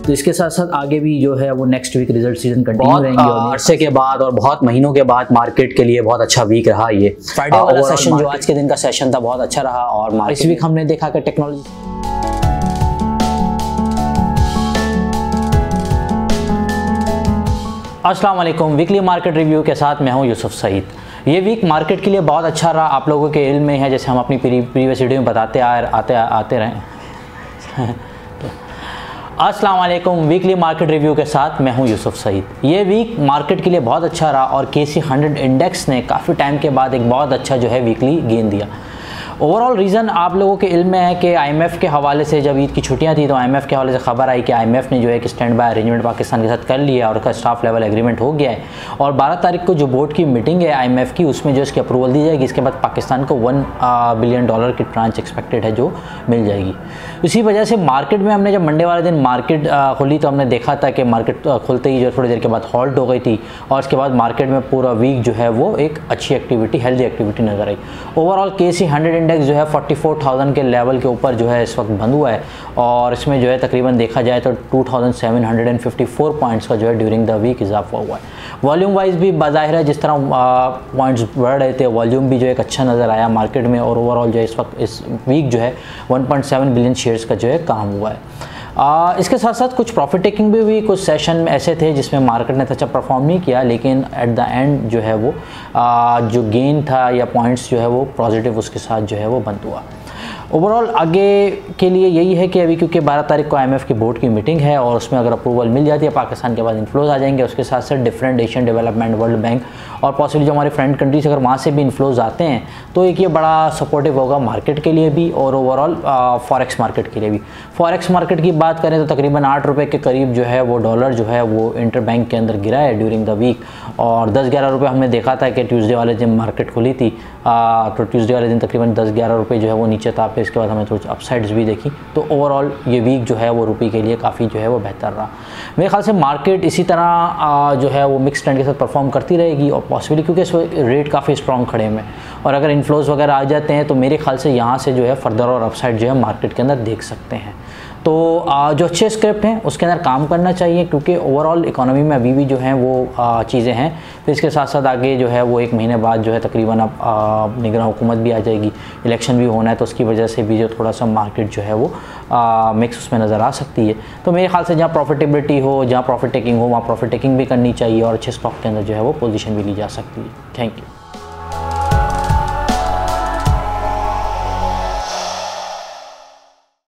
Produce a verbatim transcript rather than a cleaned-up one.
तो इसके साथ साथ आगे भी जो है वो next week result season continue रहेंगे। अरसे के बाद और बहुत महीनों के बाद मार्केट के लिए बहुत अच्छा वीक रहा ये फ्राइडे वाला सेशन, जो आज के दिन का सेशन था बहुत अच्छा रहा। और इस वीक हमने देखा कि टेक्नोलॉजी अस्सलाम वालेकुम, वीकली मार्केट रिव्यू के साथ मैं हूं यूसुफ सईद। ये वीक मार्केट के लिए बहुत अच्छा रहा, आप लोगों के इल्म में है, जैसे हम अपनी प्रीवियस वीडियो में बताते आ, आते आ, आते रहें। अस्सलाम वालेकुम, वीकली मार्केट रिव्यू के साथ मैं हूं यूसुफ सईद। ये वीक मार्केट के लिए बहुत अच्छा रहा और केसी हंड्रेड इंडेक्स ने काफ़ी टाइम के बाद एक बहुत अच्छा जो है वीकली गेन दिया। ओवरऑल रीज़न आप लोगों के इल्म में है कि आईएमएफ के हवाले से जब ईद की छुट्टियां थी तो आईएमएफ के हवाले से खबर आई कि आईएमएफ ने जो है कि स्टैंड बाय अरेंजमेंट पाकिस्तान के साथ कर लिया और उसका स्टाफ लेवल एग्रीमेंट हो गया है और बारह तारीख को जो बोर्ड की मीटिंग है आईएमएफ की उसमें जो इसकी अप्रूवल दी जाएगी। इसके बाद पाकिस्तान को वन बिलियन डॉलर की ट्रांच एक्सपेक्टेड है जो मिल जाएगी। इसी वजह से मार्केट में हमने जब मंडे वाले दिन मार्केट खुली तो हमने देखा था कि मार्केट खुलते ही जो थोड़ी देर के बाद हॉल्ट हो गई थी और उसके बाद मार्केट में पूरा वीक जो है वो एक अच्छी एक्टिविटी, हेल्दी एक्टिविटी नजर आई। ओवरऑल केसी हंड्रेड इंडेक्स जो है चौवालीस हज़ार के लेवल के ऊपर जो है इस वक्त बंद हुआ है और इसमें जो है तकरीबन देखा जाए तो सत्ताईस सौ चौवन पॉइंट्स का जो है ड्यूरिंग द वीक इजाफा हुआ है। वॉल्यूम वाइज भी बाज़ाहिर है जिस तरह पॉइंट्स बढ़ रहे थे वॉल्यूम भी जो एक अच्छा नज़र आया मार्केट में और ओवरऑल जो है इस वक्त इस वीक जो है one point seven billion shares का जो है काम हुआ है। आ, इसके साथ साथ कुछ प्रॉफिट टेकिंग भी हुई, कुछ सेशन में ऐसे थे जिसमें मार्केट ने अच्छा परफॉर्म नहीं किया लेकिन एट द एंड जो है वो आ, जो गेन था या पॉइंट्स जो है वो पॉजिटिव उसके साथ जो है वो बंद हुआ। ओवरऑल आगे के लिए यही है कि अभी क्योंकि बारह तारीख को आईएमएफ की बोर्ड की मीटिंग है और उसमें अगर अप्रूवल मिल जाती है पाकिस्तान के बाद इन्फ्लोज आ जाएंगे। उसके साथ साथ different Asian development world bank और पॉसिबली जो हमारे फ्रेंड कंट्रीज अगर वहाँ से भी इन्फ्लोज आते हैं तो एक ये बड़ा सपोर्टिव होगा मार्केट के लिए भी और ओवरऑल फॉरेक्स मार्केट के लिए भी। फॉरेक्स मार्केट की बात करें तो तकरीबन आठ रुपये के करीब जो है वो डॉलर जो है वो इंटर बैंक के अंदर गिरा है ड्यूरिंग द वीक और दस ग्यारह रुपये हमने देखा था कि ट्यूज़डे वाले दिन मार्केट खुली थी तो ट्यूज़डे वाले दिन तकरीबन दस ग्यारह रुपये जो है वो नीचे था। इसके बाद हमें थोड़ी अपसाइड्स भी देखी तो ओवरऑल ये वीक जो है वो रुपये के लिए काफ़ी जो है वो बेहतर रहा। मेरे ख्याल से मार्केट इसी तरह जो है वो मिक्स ट्रेंड के साथ परफॉर्म करती रहेगी और पॉसिबली क्योंकि इस रेट काफ़ी स्ट्रॉन्ग खड़े में और अगर इन्फ्लोज वगैरह आ जाते हैं तो मेरे ख्याल से यहाँ से जो है फर्दर और अपसाइड जो है मार्केट के अंदर देख सकते हैं। तो जो अच्छे स्क्रिप्ट हैं उसके अंदर काम करना चाहिए क्योंकि ओवरऑल इकोनॉमी में अभी भी जो है वो चीज़ें हैं। तो इसके साथ साथ आगे जो है वो एक महीने बाद जो है तकरीबन अब निगरान हुकूमत भी आ जाएगी, इलेक्शन भी होना है तो उसकी वजह से भी जो थोड़ा सा मार्केट जो है वो मिक्स उसमें नज़र आ सकती है। तो मेरे ख्याल से जहाँ प्रॉफिटेबिलिटी हो, जहाँ प्रॉफिट टेकिंग हो, वहाँ प्रॉफिट टेकिंग भी करनी चाहिए और अच्छे स्टॉक के अंदर जो है वो पोजिशन भी ली जा सकती है। Thank you.